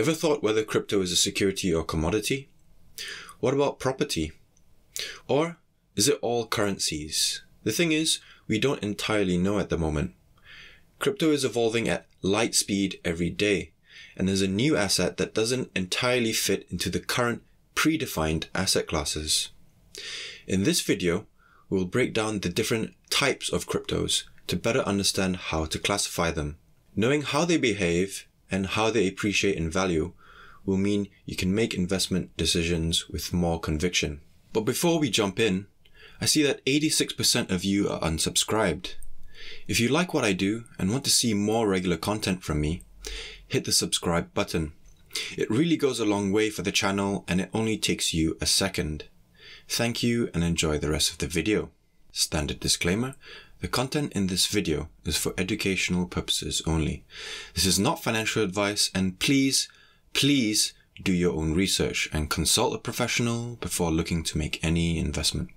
Ever thought whether crypto is a security or commodity? What about property? Or is it all currencies? The thing is, we don't entirely know at the moment. Crypto is evolving at light speed every day, and there's a new asset that doesn't entirely fit into the current predefined asset classes. In this video, we'll break down the different types of cryptos to better understand how to classify them. Knowing how they behave and how they appreciate in value will mean you can make investment decisions with more conviction. But before we jump in, I see that 86% of you are unsubscribed. If you like what I do and want to see more regular content from me, hit the subscribe button. It really goes a long way for the channel and it only takes you a second. Thank you and enjoy the rest of the video. Standard disclaimer, the content in this video is for educational purposes only. This is not financial advice and please, please do your own research and consult a professional before looking to make any investment.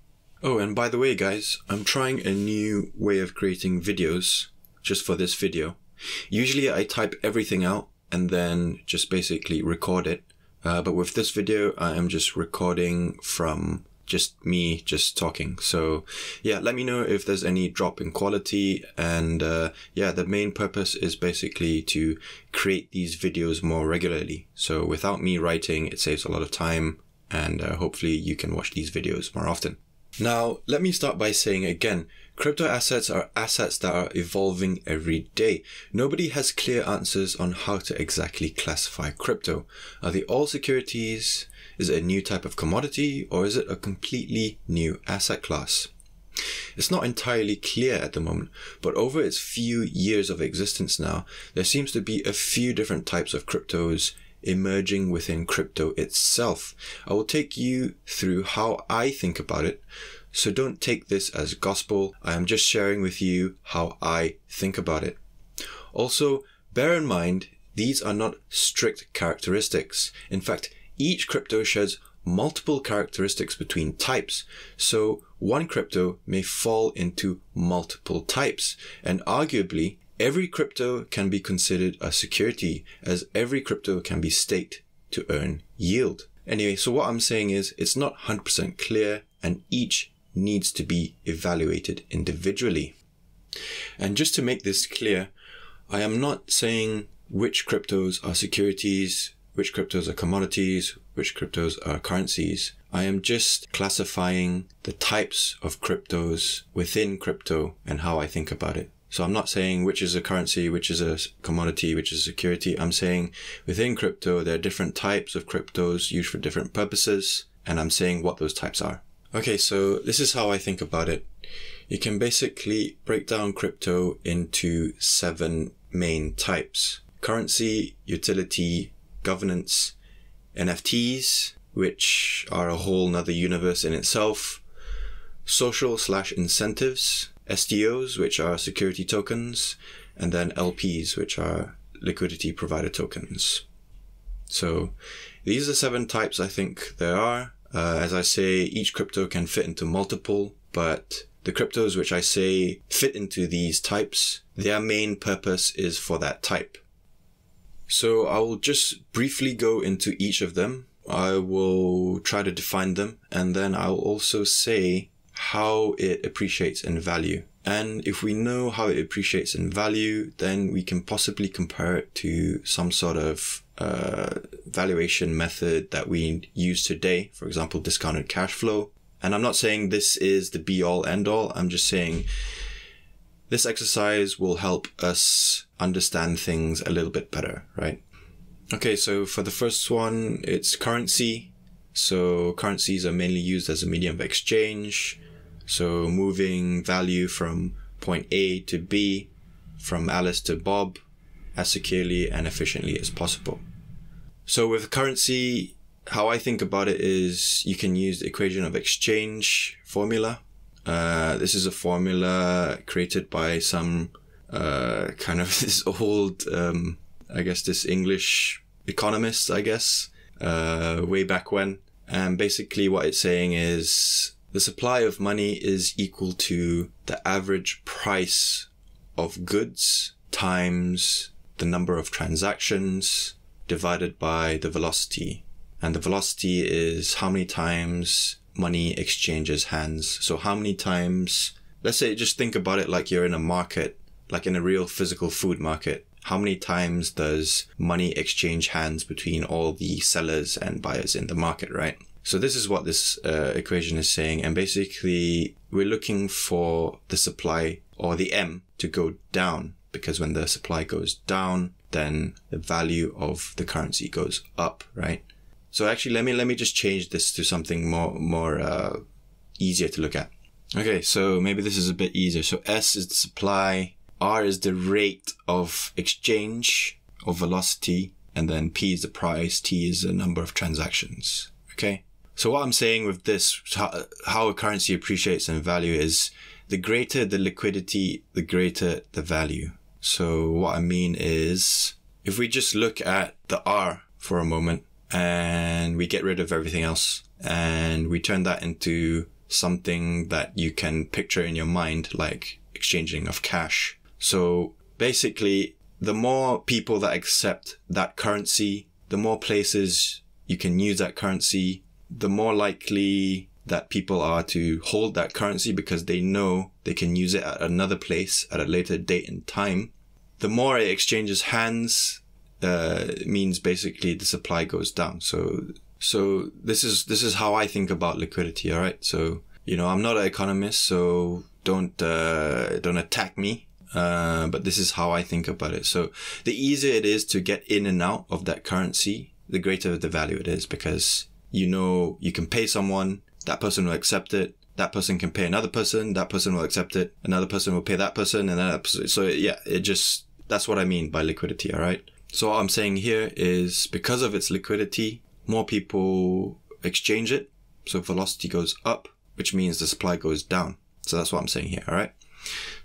Oh, and by the way guys, I'm trying a new way of creating videos just for this video. Usually I type everything out and then just basically record it. But with this video, I am just recording from just me talking. So yeah, let me know if there's any drop in quality. And yeah, the main purpose is basically to create these videos more regularly. So without me writing, it saves a lot of time and hopefully you can watch these videos more often. Now, let me start by saying again, crypto assets are assets that are evolving every day. Nobody has clear answers on how to exactly classify crypto. Are they all securities? Is it a new type of commodity? Or is it a completely new asset class? It's not entirely clear at the moment, but over its few years of existence now, there seems to be a few different types of cryptos emerging within crypto itself. I will take you through how I think about it, so don't take this as gospel. I am just sharing with you how I think about it. Also, bear in mind, these are not strict characteristics. In fact, each crypto shares multiple characteristics between types, so one crypto may fall into multiple types, and arguably, every crypto can be considered a security, as every crypto can be staked to earn yield. Anyway, so what I'm saying is it's not 100% clear and each needs to be evaluated individually. And just to make this clear, I am not saying which cryptos are securities, which cryptos are commodities, which cryptos are currencies. I am just classifying the types of cryptos within crypto and how I think about it. So I'm not saying which is a currency, which is a commodity, which is a security. I'm saying within crypto, there are different types of cryptos used for different purposes. And I'm saying what those types are. Okay, so this is how I think about it. You can basically break down crypto into 7 main types: currency, utility, governance, NFTs, which are a whole nother universe in itself, social/incentives, STOs, which are security tokens, and then LPs, which are liquidity provider tokens. So these are 7 types I think there are. As I say, each crypto can fit into multiple, but the cryptos which I say fit into these types, their main purpose is for that type. So I will just briefly go into each of them. I will try to define them, and then I'll also say how it appreciates in value. And if we know how it appreciates in value, then we can possibly compare it to some sort of valuation method that we use today, for example, discounted cash flow. And I'm not saying this is the be all end all. I'm just saying this exercise will help us understand things a little bit better, right? Okay, so for the first one, it's currency. So currencies are mainly used as a medium of exchange. So moving value from point A to B, from Alice to Bob, as securely and efficiently as possible. So with currency, how I think about it is you can use the equation of exchange formula. This is a formula created by some kind of this old, I guess this English economist, I guess, way back when. And basically what it's saying is the supply of money is equal to the average price of goods times the number of transactions divided by the velocity. And the velocity is how many times money exchanges hands. So how many times, let's say, just think about it like you're in a market, like in a real physical food market. How many times does money exchange hands between all the sellers and buyers in the market, right? So this is what this equation is saying. And basically, we're looking for the supply or the M to go down, because when the supply goes down, then the value of the currency goes up, right? So actually, let me just change this to something more easier to look at. Okay, so maybe this is a bit easier. So S is the supply, R is the rate of exchange or velocity, and then P is the price, T is the number of transactions. Okay, so what I'm saying with this, how a currency appreciates in value is the greater the liquidity, the greater the value. So what I mean is, if we just look at the R for a moment and we get rid of everything else and we turn that into something that you can picture in your mind, like exchanging of cash. So basically, the more people that accept that currency, the more places you can use that currency, the more likely that people are to hold that currency because they know they can use it at another place at a later date and time. The more it exchanges hands means basically the supply goes down. So this is how I think about liquidity. All right. So, you know, I'm not an economist, so don't attack me. But this is how I think about it. So the easier it is to get in and out of that currency, the greater the value it is, because, you know, you can pay someone, that person will accept it, that person can pay another person, that person will accept it, another person will pay that person, and that person. So yeah, it just, that's what I mean by liquidity, all right? So what I'm saying here is, because of its liquidity, more people exchange it, so velocity goes up, which means the supply goes down. So that's what I'm saying here, all right?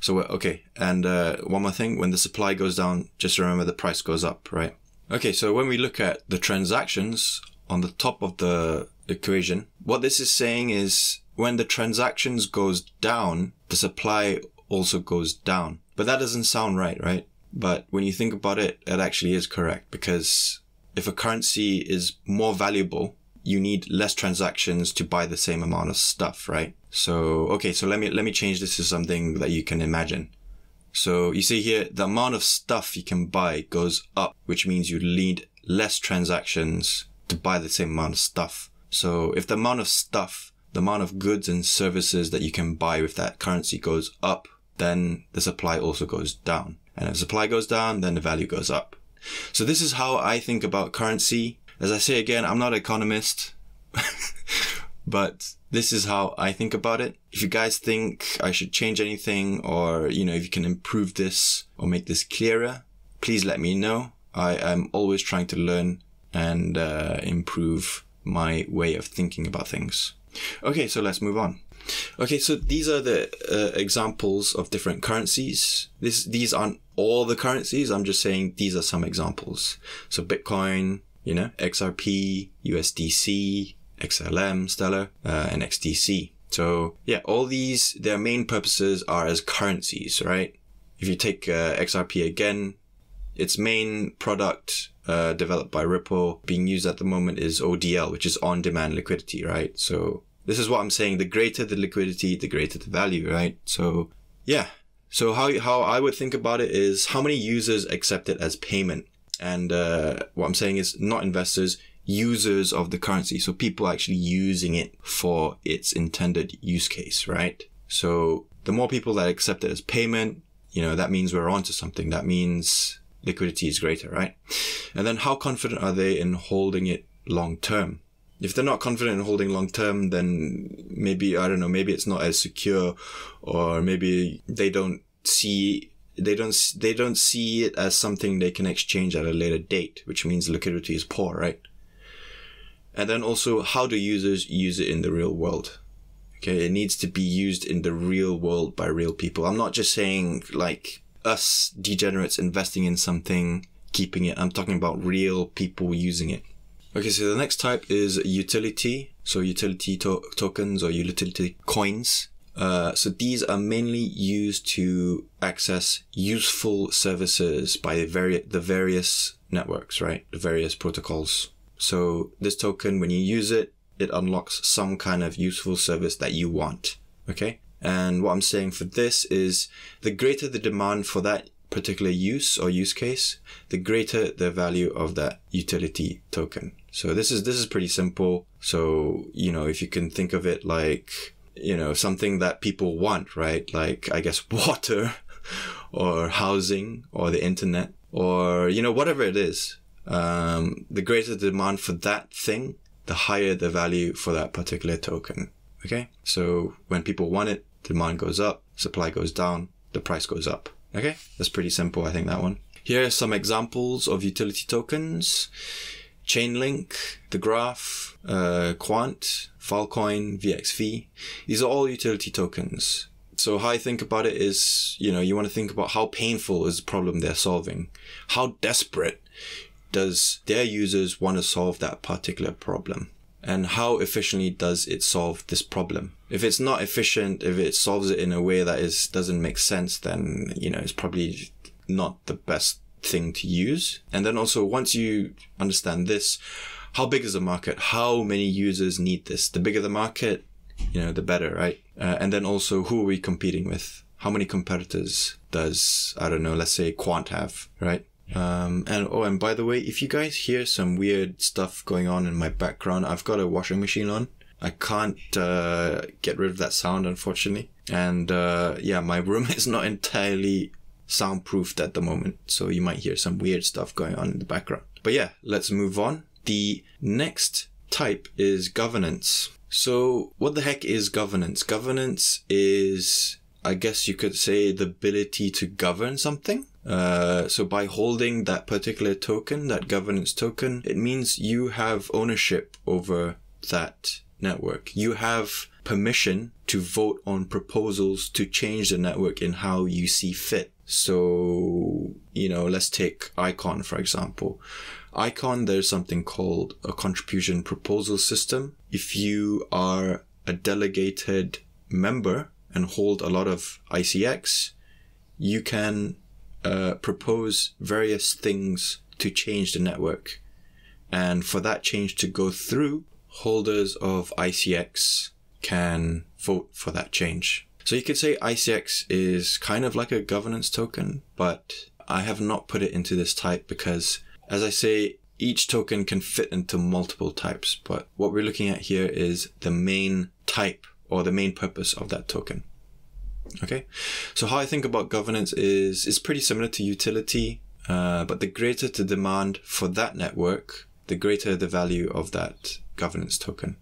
So we're okay, and one more thing, when the supply goes down, just remember the price goes up, right? Okay, so when we look at the transactions on the top of the equation, what this is saying is when the transactions goes down, the supply also goes down. But that doesn't sound right, right? But when you think about it, it actually is correct, because if a currency is more valuable, you need less transactions to buy the same amount of stuff, right? So, okay, so let me change this to something that you can imagine. So you see here, the amount of stuff you can buy goes up, which means you need less transactions to buy the same amount of stuff. So if the amount of stuff, the amount of goods and services that you can buy with that currency goes up, then the supply also goes down. And if supply goes down, then the value goes up. So this is how I think about currency. As I say again, I'm not an economist, but this is how I think about it. If you guys think I should change anything, or, you know, if you can improve this or make this clearer, please let me know. I am always trying to learn and improve my way of thinking about things. Okay, so let's move on. Okay, so these are the examples of different currencies. These aren't all the currencies, I'm just saying these are some examples. So Bitcoin, you know, XRP, USDC, XLM, Stellar, and XDC. So yeah, all these, their main purposes are as currencies, right? If you take XRP again, its main product developed by Ripple being used at the moment is ODL, which is on-demand liquidity, right? So this is what I'm saying. The greater the liquidity, the greater the value, right? So yeah. So how I would think about it is how many users accept it as payment. And what I'm saying is not investors, users of the currency. So people actually using it for its intended use case, right? So the more people that accept it as payment, you know, that means we're onto something. That means liquidity is greater, right? And then how confident are they in holding it long term? If they're not confident in holding long term, then maybe, I don't know, maybe it's not as secure, or maybe they don't see it as something they can exchange at a later date, which means liquidity is poor, right? And then also, how do users use it in the real world? Okay, it needs to be used in the real world by real people. I'm not just saying like us degenerates investing in something, keeping it. I'm talking about real people using it. Okay, so the next type is utility. So utility tokens or utility coins. So these are mainly used to access useful services by the various networks, right? The various protocols. So this token, when you use it, it unlocks some kind of useful service that you want, okay? And what I'm saying for this is the greater the demand for that particular use or use case, the greater the value of that utility token. So this is pretty simple. So, you know, if you can think of it like, you know, something that people want, right? Like, I guess, water or housing or the internet or, you know, whatever it is. The greater the demand for that thing, the higher the value for that particular token. Okay. So when people want it, demand goes up, supply goes down, the price goes up. Okay. That's pretty simple. I think that one. Here are some examples of utility tokens. Chainlink, The Graph, Quant, Filecoin, VXV. These are all utility tokens. So how I think about it is, you know, you want to think about how painful is the problem they're solving. How desperate does their users want to solve that particular problem? And how efficiently does it solve this problem? If it's not efficient, if it solves it in a way that doesn't make sense, then, you know, it's probably not the best thing to use. And then also, once you understand this, how big is the market? How many users need this? The bigger the market, you know, the better, right? And then also, who are we competing with? How many competitors does, I don't know, let's say Quant have, right? And by the way, if you guys hear some weird stuff going on in my background, I've got a washing machine on. I can't get rid of that sound, unfortunately. And yeah, my room is not entirely soundproofed at the moment, so you might hear some weird stuff going on in the background. But yeah, let's move on. The next type is governance. So what the heck is governance? Governance is, I guess you could say, the ability to govern something. So by holding that particular token, that governance token, it means you have ownership over that network. You have permission to vote on proposals to change the network in how you see fit. So, you know, let's take ICON, for example. ICON, there's something called a contribution proposal system. If you are a delegated member and hold a lot of ICX, you can propose various things to change the network. And for that change to go through, holders of ICX can vote for that change. So you could say ICX is kind of like a governance token, but I have not put it into this type because, as I say, each token can fit into multiple types. But what we're looking at here is the main type or the main purpose of that token. Okay, so how I think about governance is it's pretty similar to utility, but the greater the demand for that network, the greater the value of that governance token.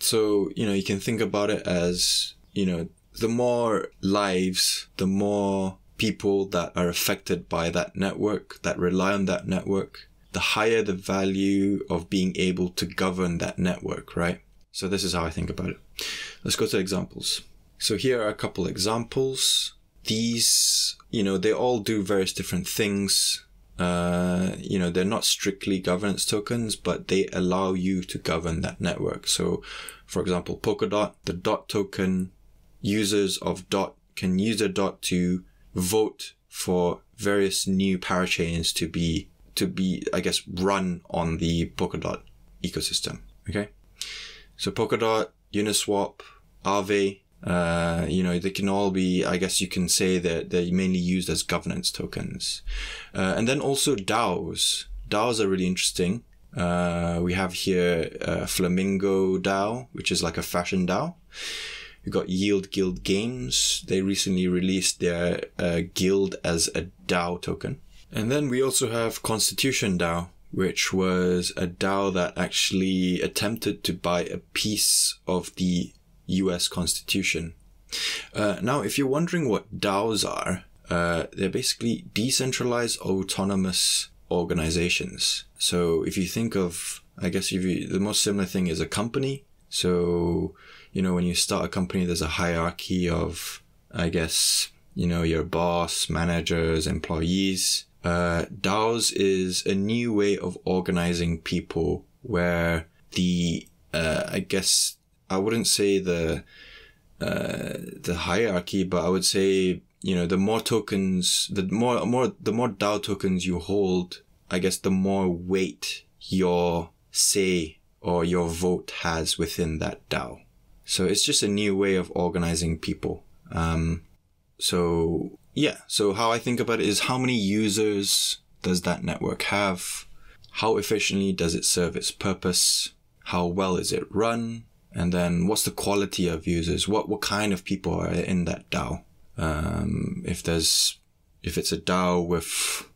So, you know, you can think about it as, you know, the more lives, the more people that are affected by that network, that rely on that network, the higher the value of being able to govern that network, right? So this is how I think about it. Let's go to examples. So here are a couple examples. These, you know, they all do various different things. You know, they're not strictly governance tokens, but they allow you to govern that network. So, for example, Polkadot, the DOT token, users of DOT can use a DOT to vote for various new parachains to be, I guess, run on the Polkadot ecosystem. Okay. So Polkadot, Uniswap, Aave, you know, they can all be, I guess you can say that they're mainly used as governance tokens. And then also DAOs. DAOs are really interesting. We have here Flamingo DAO, which is like a fashion DAO. We've got Yield Guild Games. They recently released their guild as a DAO token. And then we also have Constitution DAO, which was a DAO that actually attempted to buy a piece of the US Constitution. Now, if you're wondering what DAOs are, they're basically decentralized autonomous organizations. So if you think of, I guess, the most similar thing is a company. So, you know, when you start a company, there's a hierarchy of, I guess, you know, your boss, managers, employees. DAOs is a new way of organizing people where the, I guess, I wouldn't say the hierarchy, but I would say, you know, the more DAO tokens you hold, I guess the more weight your say or your vote has within that DAO. So it's just a new way of organizing people. So how I think about it is, how many users does that network have? How efficiently does it serve its purpose? How well is it run? And then what's the quality of users? What kind of people are in that DAO? If it's a DAO with,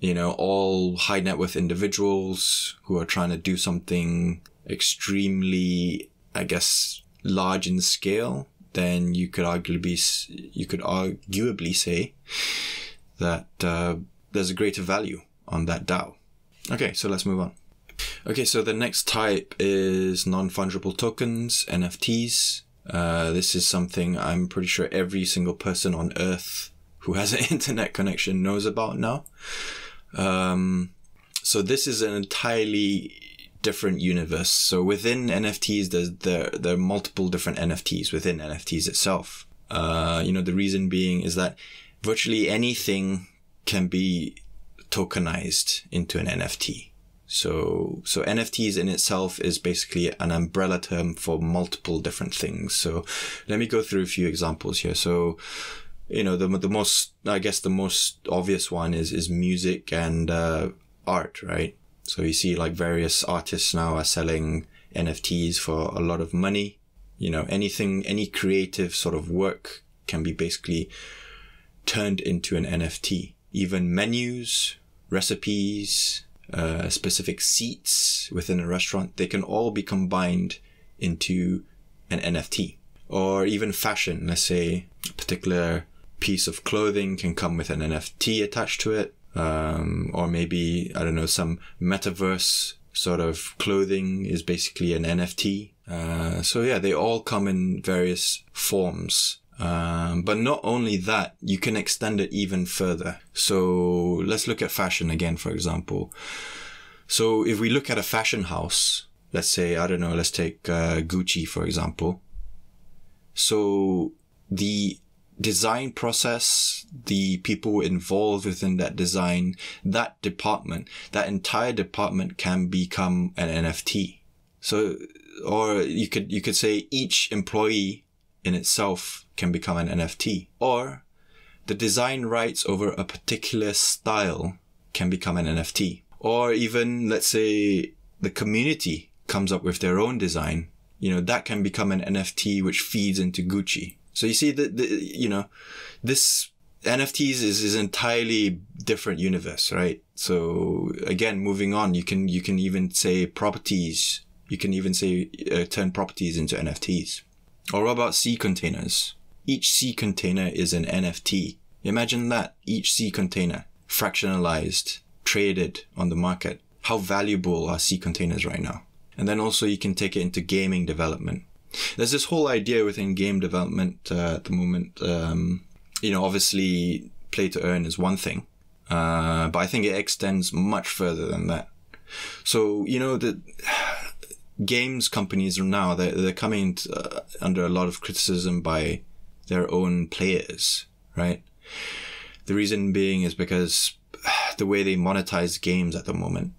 you know, all high net worth individuals who are trying to do something extremely, I guess, large in scale, then you could arguably say that there's a greater value on that DAO. Okay, so let's move on. Okay, so the next type is non-fungible tokens, NFTs. This is something I'm pretty sure every single person on Earth who has an internet connection knows about now. So this is an entirely different universe. So within NFTs, there are multiple different NFTs within NFTs itself. You know, the reason being is that virtually anything can be tokenized into an NFT. So NFTs in itself is basically an umbrella term for multiple different things. So let me go through a few examples here. So, you know, the most obvious one is music and art, right? So you see like various artists now are selling NFTs for a lot of money. You know, any creative sort of work can be basically turned into an NFT. Even menus, recipes, specific seats within a restaurant, they can all be combined into an NFT. Or even fashion, let's say a particular piece of clothing can come with an NFT attached to it. Or maybe, I don't know, some metaverse sort of clothing is basically an NFT. So yeah, they all come in various forms. But not only that, you can extend it even further. So let's look at fashion again, for example. So if we look at a fashion house, let's say, I don't know, let's take Gucci, for example. So the design process, the people involved within that design, that department, that entire department can become an NFT. So, or you could say each employee in itself can become an NFT, or the design rights over a particular style can become an NFT, or even, let's say, the community comes up with their own design, you know, that can become an NFT which feeds into Gucci. So you see that, you know, this NFTs is an entirely different universe, right? So again, moving on, you can even say properties, you can even say turn properties into NFTs. Or what about C containers? Each C container is an NFT. Imagine that. Each C container, fractionalized, traded on the market. How valuable are C containers right now? And then also you can take it into gaming development. There's this whole idea within game development at the moment. You know, obviously play to earn is one thing, but I think it extends much further than that. So, you know, the games companies now, they're coming under a lot of criticism by their own players, right? The reason being is because the way they monetize games at the moment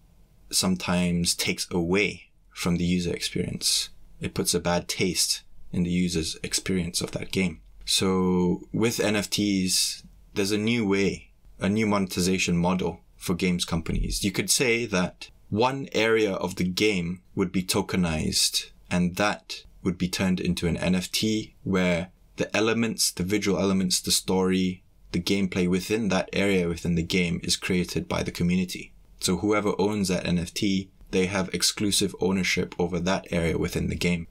sometimes takes away from the user experience. It puts a bad taste in the user's experience of that game. So with NFTs, there's a new way, a new monetization model for games companies. You could say that one area of the game would be tokenized, and that would be turned into an NFT where the elements, the visual elements, the story, the gameplay within that area within the game is created by the community. So whoever owns that NFT, they have exclusive ownership over that area within the game.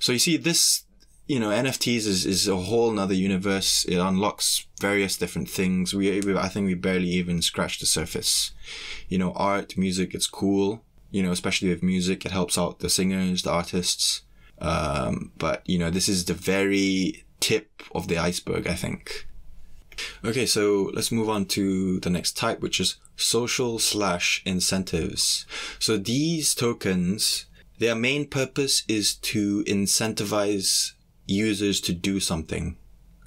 So you see this, you know, NFTs is a whole nother universe. It unlocks various different things. I think we barely even scratched the surface. You know, art, music, it's cool. You know, especially with music, it helps out the singers, the artists. But, you know, this is the very tip of the iceberg, I think. Okay, so let's move on to the next type, which is social/incentives. So these tokens, their main purpose is to incentivize users to do something.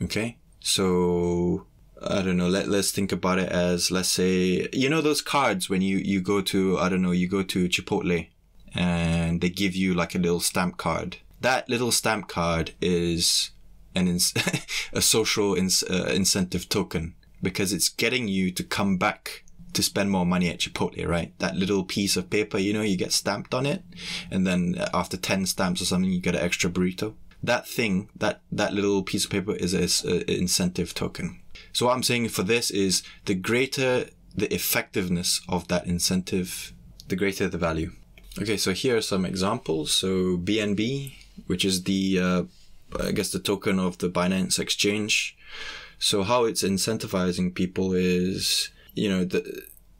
Okay, so I don't know, let's think about it as, let's say, you know, those cards when you go to, I don't know, you go to Chipotle and they give you like a little stamp card. That little stamp card is a social incentive token, because it's getting you to come back to spend more money at Chipotle, right? That little piece of paper, you know, you get stamped on it, and then after 10 stamps or something, you get an extra burrito. That thing, that little piece of paper is an incentive token. So what I'm saying for this is, the greater the effectiveness of that incentive, the greater the value. Okay, so here are some examples. So BNB, which is the, I guess, the token of the Binance exchange. So how it's incentivizing people is, you know,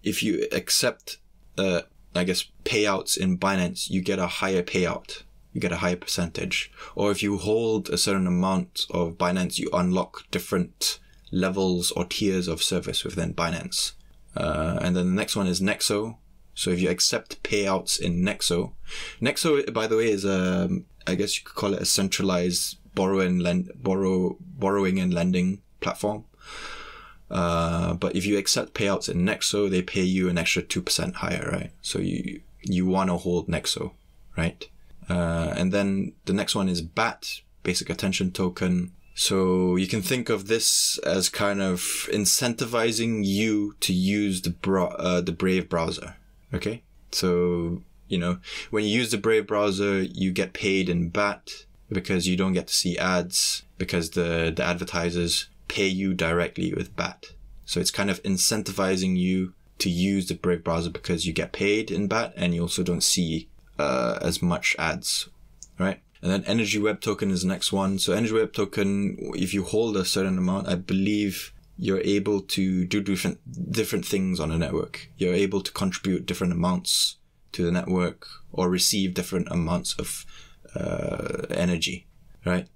if you accept, I guess, payouts in Binance, you get a higher payout. You get a higher percentage. Or if you hold a certain amount of Binance, you unlock different levels or tiers of service within Binance. And then the next one is Nexo. So if you accept payouts in Nexo, Nexo, by the way, is I guess you could call it a centralized borrowing and lending platform. But if you accept payouts in Nexo, they pay you an extra 2% higher, right? So you want to hold Nexo, right? And then the next one is BAT, Basic Attention Token. So you can think of this as kind of incentivizing you to use the Brave browser. Okay, so, you know, when you use the Brave browser, you get paid in BAT, because you don't get to see ads, because the advertisers pay you directly with BAT. So it's kind of incentivizing you to use the Brave browser because you get paid in BAT, and you also don't see as much ads, right? And then Energy Web Token is the next one. So Energy Web Token, if you hold a certain amount, I believe you're able to do different things on a network. You're able to contribute different amounts to the network or receive different amounts of energy, right?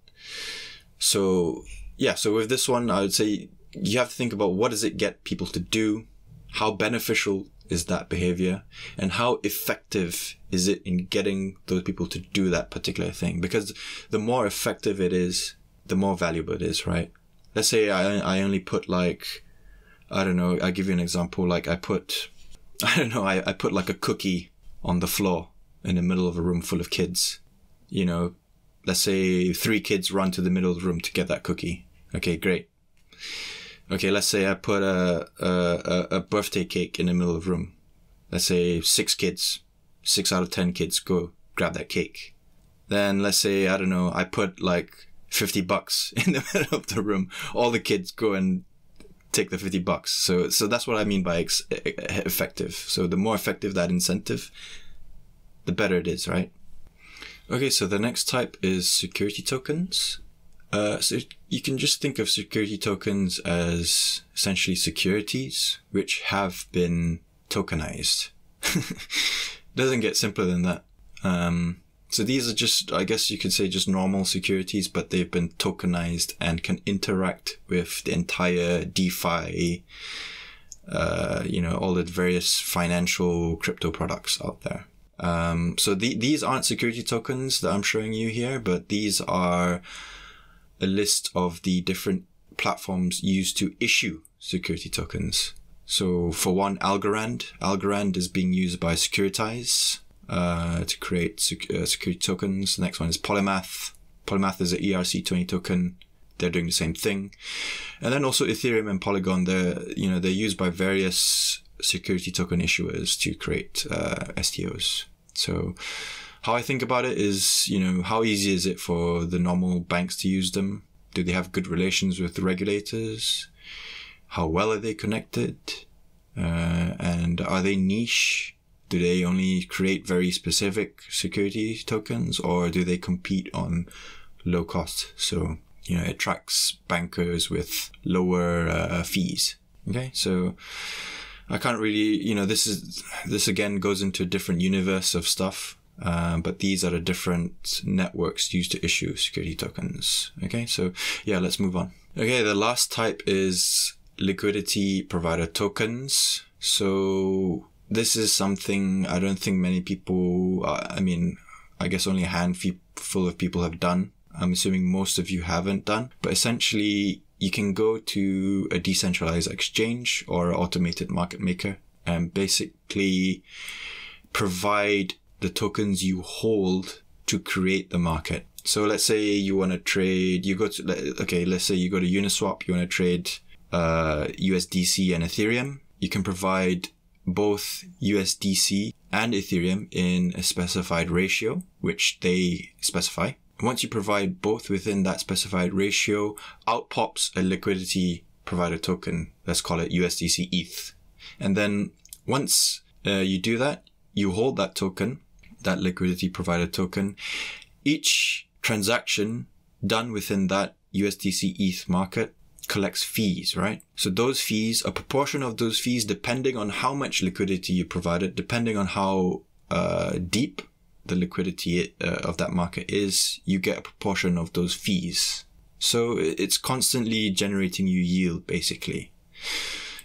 So yeah, so with this one, I would say you have to think about, what does it get people to do? How beneficial is that behavior, and how effective is it in getting those people to do that particular thing? Because the more effective it is, the more valuable it is, right? Let's say I only put, like, I don't know, I'll give you an example. Like I put like a cookie on the floor in the middle of a room full of kids. You know, let's say 3 kids run to the middle of the room to get that cookie. Okay, great. Okay, let's say I put a birthday cake in the middle of the room. Let's say 6 kids, 6 out of 10 kids go grab that cake. Then let's say, I don't know, I put like $50 in the middle of the room. All the kids go and take the $50. So that's what I mean by effective. So the more effective that incentive, the better it is, right? Okay, so the next type is security tokens. So you can just think of security tokens as essentially securities which have been tokenized. Doesn't get simpler than that. So these are just, I guess you could say, just normal securities, but they've been tokenized and can interact with the entire DeFi, you know, all the various financial crypto products out there. So these aren't security tokens that I'm showing you here, but these are a list of the different platforms used to issue security tokens. So for one, Algorand. Algorand is being used by Securitize to create security tokens. The next one is Polymath. Polymath is an ERC-20 token. They're doing the same thing. And then also Ethereum and Polygon. They're used by various security token issuers to create STOs. So how I think about it is, you know, how easy is it for the normal banks to use them? Do they have good relations with the regulators? How well are they connected? And are they niche? Do they only create very specific security tokens, or do they compete on low cost? So, you know, it attracts bankers with lower fees. Okay, so I can't really, you know, this again goes into a different universe of stuff. But these are the different networks used to issue security tokens. Okay, so yeah, let's move on. Okay, the last type is liquidity provider tokens. So this is something I don't think many people, I mean, I guess only a handful of people have done. I'm assuming most of you haven't done. But essentially, you can go to a decentralized exchange or an automated market maker and basically provide the tokens you hold to create the market. So let's say you want to trade, you go to, okay, let's say you go to Uniswap, you want to trade USDC and Ethereum. You can provide both USDC and Ethereum in a specified ratio, which they specify. Once you provide both within that specified ratio, out pops a liquidity provider token. Let's call it USDC ETH. And then once you do that, you hold that token, that liquidity provider token. Each transaction done within that USDC ETH market collects fees, right? So those fees, a proportion of those fees, depending on how much liquidity you provided, depending on how deep the liquidity of that market is, you get a proportion of those fees. So it's constantly generating you yield, basically.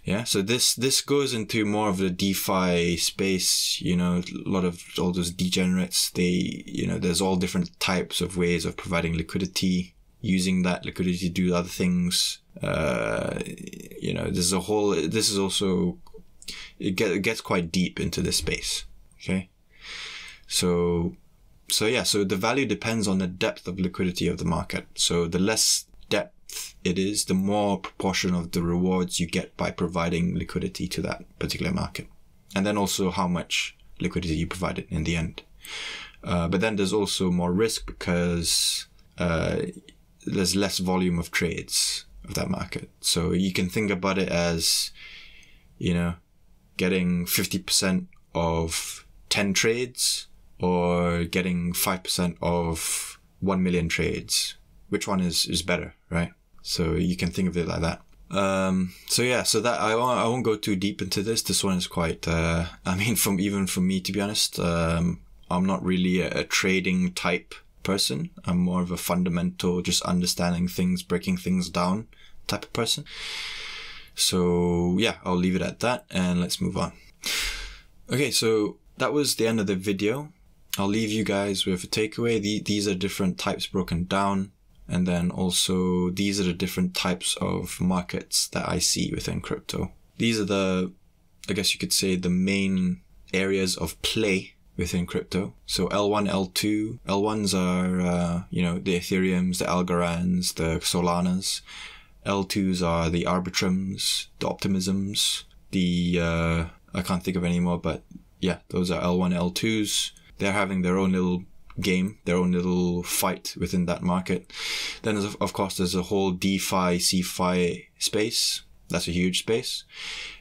Yeah, so this goes into more of the DeFi space, you know, a lot of all those degenerates, they, you know, there's all different types of ways of providing liquidity, using that liquidity to do other things. You know, there's a whole, this is also, it gets quite deep into this space, okay? So yeah, so the value depends on the depth of liquidity of the market. So the less depth it is, the more proportion of the rewards you get by providing liquidity to that particular market. And then also how much liquidity you provided in the end. But then there's also more risk because there's less volume of trades of that market. So you can think about it as, you know, getting 50% of 10 trades or getting 5% of 1 million trades. Which one is better, right? So you can think of it like that. So yeah, so that I won't go too deep into this. This one is quite, I mean, even for me, to be honest, I'm not really a trading type person. I'm more of a fundamental, just understanding things, breaking things down type of person. So yeah, I'll leave it at that and let's move on. Okay, so that was the end of the video. I'll leave you guys with a takeaway. These are different types broken down. And then also these are the different types of markets that I see within crypto. These are the, I guess you could say, the main areas of play within crypto. So L1, L2. L1s are, you know, the Ethereums, the Algorands, the Solanas. L2s are the Arbitrums, the Optimisms, the, I can't think of any more, but yeah, those are L1, L2s. They're having their own little game, their own little fight within that market. Then, of course, there's a whole DeFi, CeFi space. That's a huge space.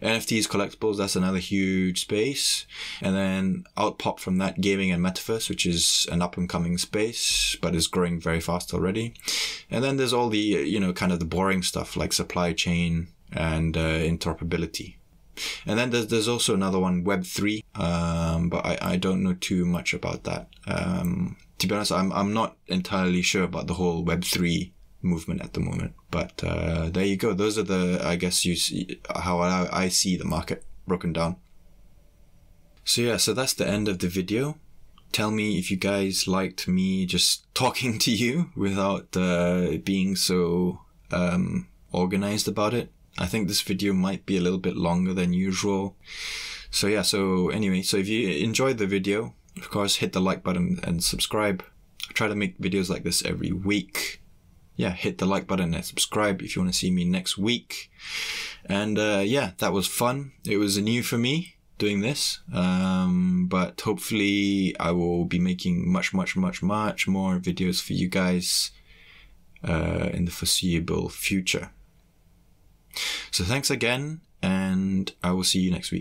NFTs, collectibles, that's another huge space. And then out pop from that, gaming and metaverse, which is an up-and-coming space, but is growing very fast already. And then there's all the, you know, kind of the boring stuff like supply chain and interoperability. And then there's also another one, Web3, but I don't know too much about that. To be honest, I'm not entirely sure about the whole Web3 movement at the moment. But there you go. Those are the, I guess, you see how I see the market broken down. So yeah, so that's the end of the video. Tell me if you guys liked me just talking to you without being so organized about it. I think this video might be a little bit longer than usual. So yeah, so anyway, so if you enjoyed the video, of course, hit the like button and subscribe. I try to make videos like this every week. Yeah, hit the like button and subscribe if you want to see me next week. And yeah, that was fun. It was new for me doing this. But hopefully I will be making much more videos for you guys in the foreseeable future. So thanks again, and I will see you next week.